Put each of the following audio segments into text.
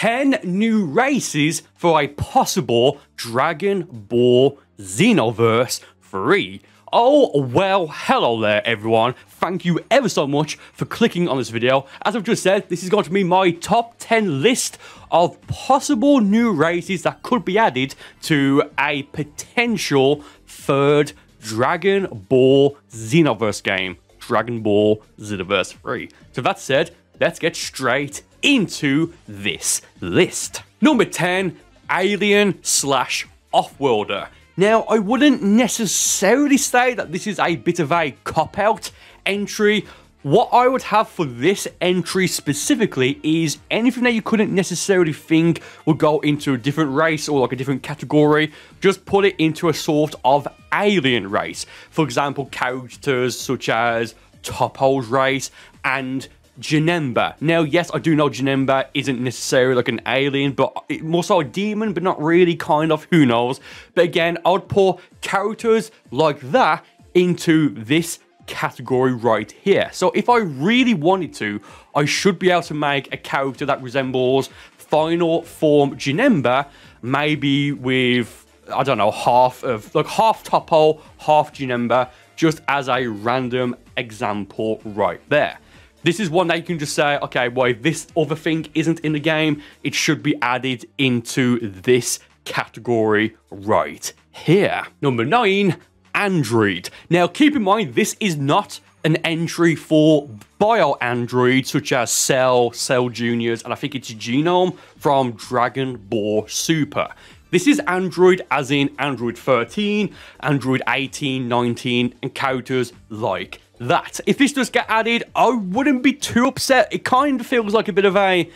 10 new races for a possible Dragon Ball Xenoverse 3. Oh, well, hello there, everyone. Thank you ever so much for clicking on this video. As I've just said, this is going to be my top 10 list of possible new races that could be added to a potential third Dragon Ball Xenoverse game, Dragon Ball Xenoverse 3. So that said, let's get straight into this list. Number 10, Alien/Offworlder. Now, I wouldn't necessarily say that this is a bit of a cop-out entry. What I would have for this entry specifically is anything that you couldn't necessarily think would go into a different race or like a different category, just put it into a sort of alien race. For example, characters such as Tuffle's race and Janemba. Now, yes, I do know Janemba isn't necessarily like an alien, but more so a demon, but not really, kind of, who knows. But again, I would pour characters like that into this category right here. So if I really wanted to, I should be able to make a character that resembles Final Form Janemba, maybe with, I don't know, half Tuffle, half Janemba, just as a random example right there. This is one that you can just say, okay, well, if this other thing isn't in the game, it should be added into this category right here. Number 9, Android. Now, keep in mind, this is not an entry for bio androids such as Cell, Cell Juniors, and I think it's Genome from Dragon Ball Super. This is Android as in Android 13, Android 18, 19, and characters like that. If this does get added, I wouldn't be too upset. It kind of feels like a bit of a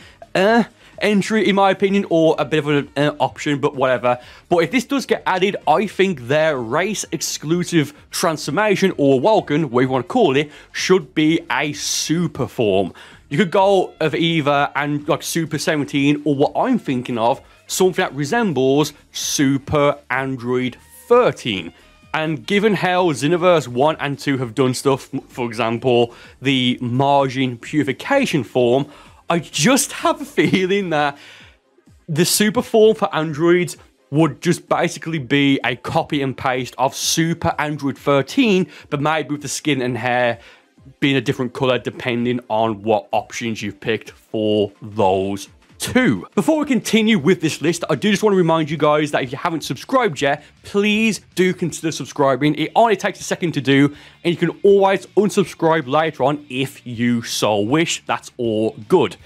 entry in my opinion, or a bit of an option, but whatever. But if this does get added, I think their race exclusive transformation or Walken, whatever you want to call it, should be a super form. You could go of either and like Super 17, or what I'm thinking of, something that resembles Super Android 13. And given how Xenoverse 1 and 2 have done stuff, for example, the Margin Purification form, I just have a feeling that the super form for androids would just basically be a copy and paste of Super Android 13, but maybe with the skin and hair being a different color depending on what options you've picked for those two. Before we continue with this list, I do just want to remind you guys that if you haven't subscribed yet, please do consider subscribing. It only takes a second to do, and you can always unsubscribe later on if you so wish. That's all good.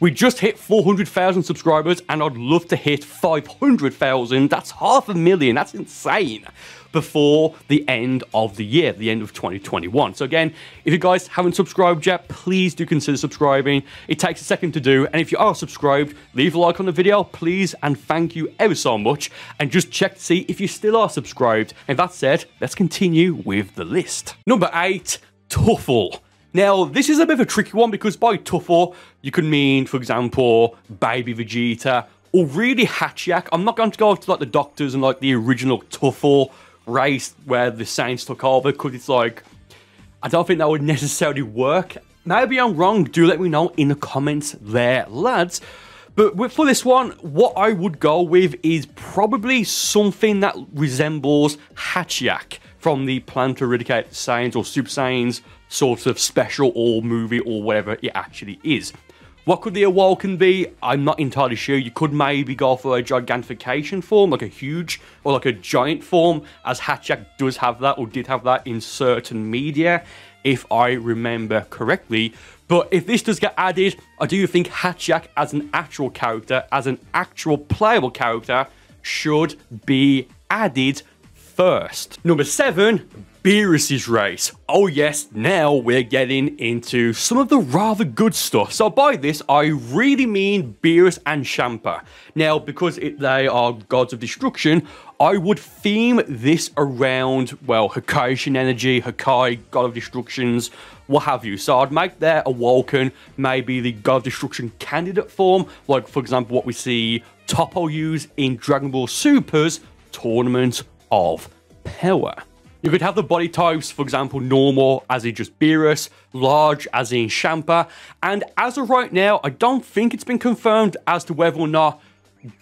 We just hit 400,000 subscribers, and I'd love to hit 500,000. That's 500,000. That's insane. Before the end of the year, the end of 2021. So again, if you guys haven't subscribed yet, please do consider subscribing. It takes a second to do, and if you are subscribed, leave a like on the video, please, and thank you ever so much, and just check to see if you still are subscribed. And that said, let's continue with the list. Number 8, Tuffle. Now, this is a bit of a tricky one because by Tuffle, you can mean, for example, Baby Vegeta, or really Hatchiyack. I'm not going to go to like the Doctors and like the original Tuffle race where the Saints took over, because it's like, I don't think that would necessarily work. Maybe I'm wrong, do let me know in the comments there, lads. But for this one, what I would go with is probably something that resembles Hatchiyack from the Plan to Eradicate the Saiyans or Super Saiyans sort of special or movie or whatever it actually is. What could the Awoken be? I'm not entirely sure. You could maybe go for a gigantification form, like a huge or like a giant form, as Hatchiyack does have that or did have that in certain media, if I remember correctly. But if this does get added, I do think Hatchiyack as an actual character, as an actual playable character, should be added first. Number 7, Beerus's race. Oh yes, now we're getting into some of the rather good stuff. So by this, I really mean Beerus and Champa. Now, because they are gods of destruction, I would theme this around, well, Hakai Shin energy, Hakai, god of destructions, what have you. So I'd make their Awoken maybe the god of destruction candidate form, like for example what we see Tuffle use in Dragon Ball Super's Tournament of Power. You could have the body types, for example, normal as in just Beerus, large as in Champa, and as of right now, I don't think it's been confirmed as to whether or not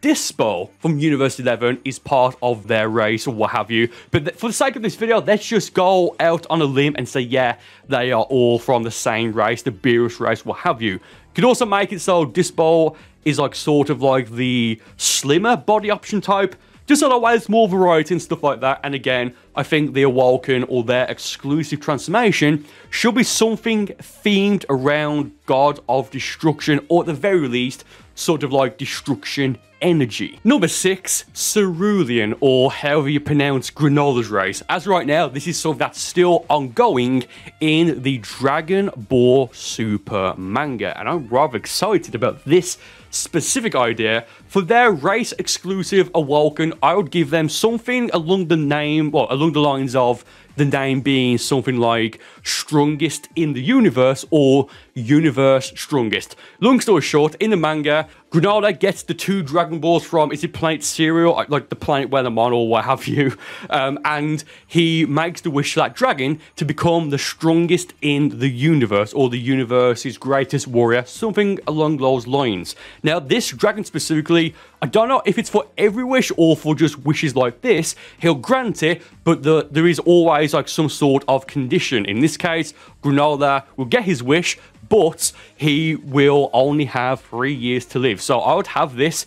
Dispo from Universe 11 is part of their race or what have you. But for the sake of this video, let's just go out on a limb and say, yeah, they are all from the same race, the Beerus race, what have you. You could also make it so Dispo is like sort of like the slimmer body option type, just so that way there's more variety and stuff like that. And again, I think the Awoken or their exclusive transformation should be something themed around God of Destruction, or at the very least, sort of like destruction energy. Number 6, Cerulean, or however you pronounce Granola's race. As right now, this is something that's still ongoing in the Dragon Ball Super manga, and I'm rather excited about this specific idea. For their race exclusive Awoken, I would give them something along the name, well, along the lines of the name being something like Strongest in the Universe or Universe Strongest. Long story short, in the manga, Granola gets the 2 Dragon Balls from, is it Planet Cereal, like the planet where they're on or what have you, and he makes the wish for that dragon to become the strongest in the universe, or the universe's greatest warrior, something along those lines. Now, this dragon specifically, I don't know if it's for every wish or for just wishes like this, he'll grant it, but there is always like some sort of condition. In this case, Granola will get his wish, but he will only have 3 years to live. So I would have this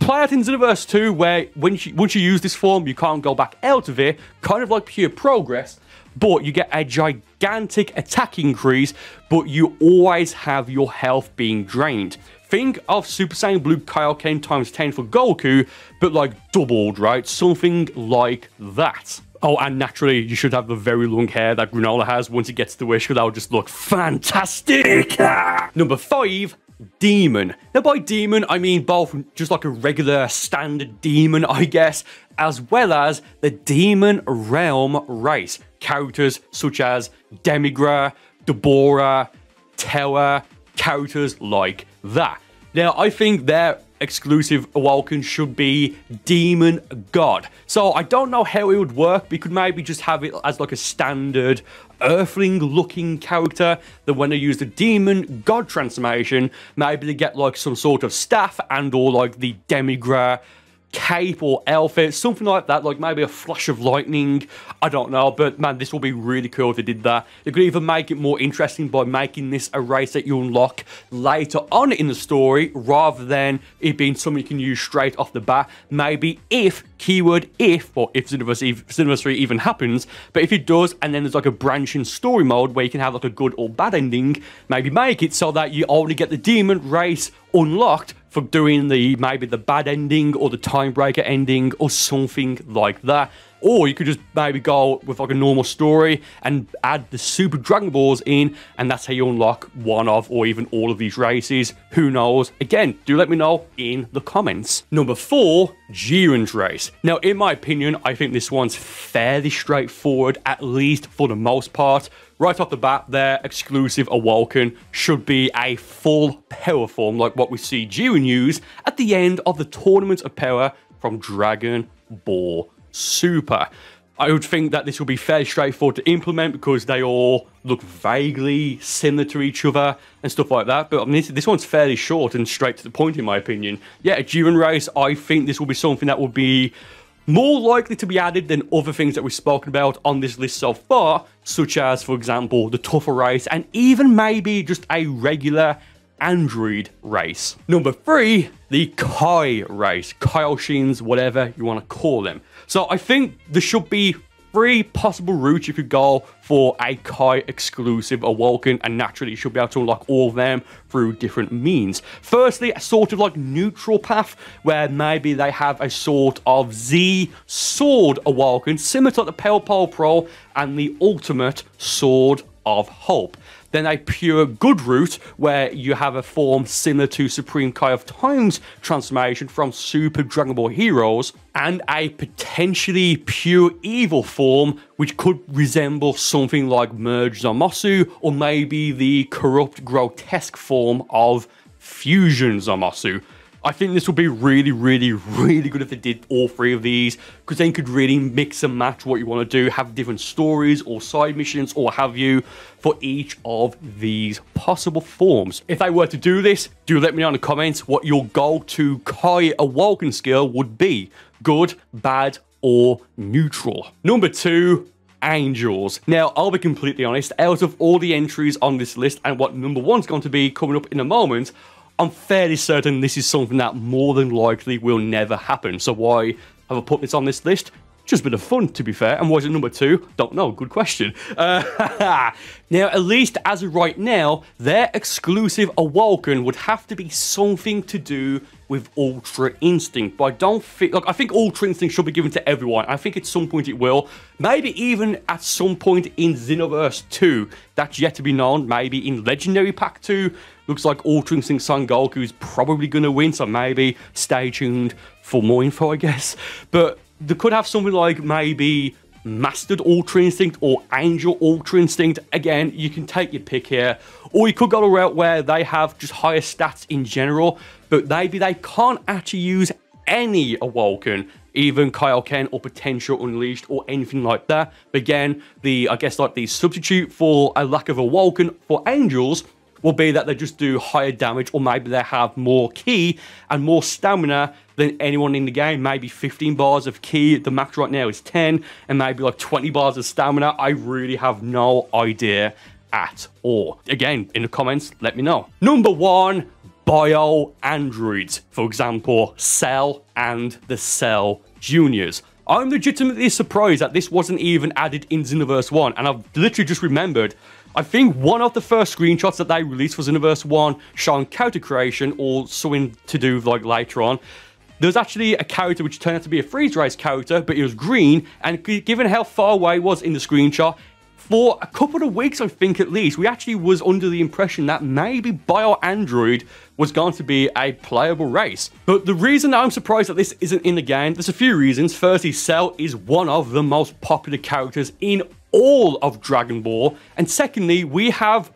play out in Xenoverse 2, where once you use this form, you can't go back out of it, kind of like pure progress, but you get a gigantic attack increase, but you always have your health being drained. Think of Super Saiyan Blue Kaioken times 10 for Goku, but like doubled, right? Something like that. Oh, and naturally, you should have the very long hair that Granola has once he gets the wish, because that would just look fantastic! Number 5, Demon. Now, by demon, I mean both just like a regular standard demon, I guess, as well as the Demon Realm race. Characters such as Demigra, Debora, Terra, characters like that. Now, I think their exclusive Awoken should be Demon God. So I don't know how it would work. We could maybe just have it as like a standard earthling looking character, that when they use the Demon God transformation, maybe they get like some sort of staff and or like the Demigra cape or outfit, something like that, like maybe a flash of lightning, I don't know, but man, this will be really cool if they did that. They could even make it more interesting by making this a race that you unlock later on in the story, rather than it being something you can use straight off the bat. Maybe if, keyword if, or if Xenoverse 3 even happens, but if it does, and then there's like a branching story mode where you can have like a good or bad ending, maybe make it so that you only get the demon race unlocked for doing the maybe the bad ending or the timebreaker ending or something like that. Or you could just maybe go with like a normal story and add the Super Dragon Balls in, and that's how you unlock one of or even all of these races. Who knows? Again, do let me know in the comments. Number 4, Jiren's race. Now, in my opinion, I think this one's fairly straightforward, at least for the most part. Right off the bat, their exclusive Awoken should be a full power form, like what we see Jiren use at the end of the Tournament of Power from Dragon Ball Super. I would think that this will be fairly straightforward to implement because they all look vaguely similar to each other and stuff like that. But I mean, this one's fairly short and straight to the point, in my opinion. Yeah, a Jiren race, I think this will be something that will be more likely to be added than other things that we've spoken about on this list so far, such as, for example, the Tuffle race, and even maybe just a regular Android race. Number 3, the Kai race, Kaioshins, whatever you want to call them. So I think there should be 3 possible routes you could go for a Kai exclusive Awoken, and naturally you should be able to unlock all of them through different means. Firstly, a sort of like neutral path where maybe they have a sort of Z Sword Awoken, similar to the Pelpal Pro and the Ultimate Sword of Hope. Then a pure good route where you have a form similar to Supreme Kai of Time's transformation from Super Dragon Ball Heroes, and a potentially pure evil form which could resemble something like Merge Zamasu, or maybe the corrupt grotesque form of Fusion Zamasu. I think this would be really, really, really good if they did all three of these, because then you could really mix and match what you want to do, have different stories or side missions or have you for each of these possible forms. If they were to do this, do let me know in the comments what your goal to Kai Awoken skill would be. Good, bad, or neutral. Number two, Angels. Now, I'll be completely honest, out of all the entries on this list and what number one's going to be coming up in a moment, I'm fairly certain this is something that more than likely will never happen. So why have I put this on this list? Just a bit of fun, to be fair. And why is it number two? Don't know. Good question. Now, at least as of right now, their exclusive Awoken would have to be something to do with Ultra Instinct. But I don't think... Look, I think Ultra Instinct should be given to everyone. I think at some point it will. Maybe even at some point in Xenoverse 2. That's yet to be known. Maybe in Legendary Pack 2. Looks like Ultra Instinct Sangoku is probably going to win. So maybe stay tuned for more info, I guess. But... they could have something like maybe Mastered Ultra Instinct or Angel Ultra Instinct. Again, you can take your pick here. Or you could go a route where they have just higher stats in general, but maybe they can't actually use any Awoken, even Kaioken or Potential Unleashed or anything like that. But again, I guess like the substitute for a lack of Awoken for Angels will be that they just do higher damage, or maybe they have more ki and more stamina than anyone in the game. Maybe 15 bars of ki, the max right now is 10, and maybe like 20 bars of stamina. I really have no idea at all. Again, in the comments, let me know. Number one, bio androids. For example, Cell and the Cell Juniors. I'm legitimately surprised that this wasn't even added in Xenoverse 1, and I've literally just remembered, I think one of the first screenshots that they released for Xenoverse 1 showing character creation or something to do like later on. There's actually a character which turned out to be a freeze-race character, but it was green, and given how far away it was in the screenshot, for a couple of weeks, I think at least, we actually was under the impression that maybe Bio Android was going to be a playable race. But the reason I'm surprised that this isn't in the game, there's a few reasons. Firstly, Cell is one of the most popular characters in all of Dragon Ball. And secondly, we have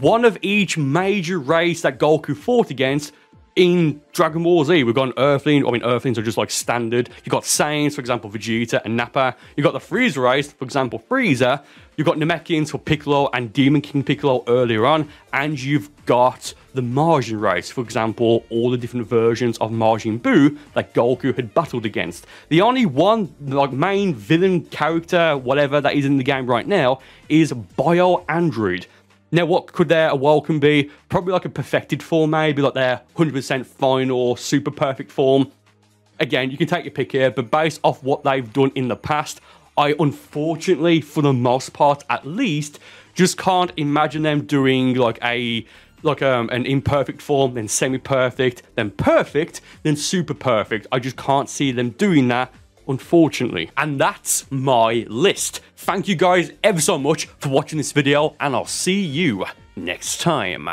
one of each major race that Goku fought against in Dragon Ball Z. We've got an Earthling. I mean, Earthlings are just like standard. You've got Saiyans, for example, Vegeta and Nappa. You've got the Freezer race, for example, Frieza. You've got Namekians for Piccolo and Demon King Piccolo earlier on. And you've got the Majin race, for example, all the different versions of Majin Buu that Goku had battled against. The only one, like, main villain character, whatever, that is in the game right now is Bio Android. Now, what could their Awoken be? Probably like a perfected form, maybe like their 100% final, super perfect form. Again, you can take your pick here, but based off what they've done in the past, I unfortunately, for the most part at least, just can't imagine them doing like a... an imperfect form, then semi-perfect, then perfect, then super perfect. I just can't see them doing that, unfortunately. And that's my list. Thank you guys ever so much for watching this video, and I'll see you next time.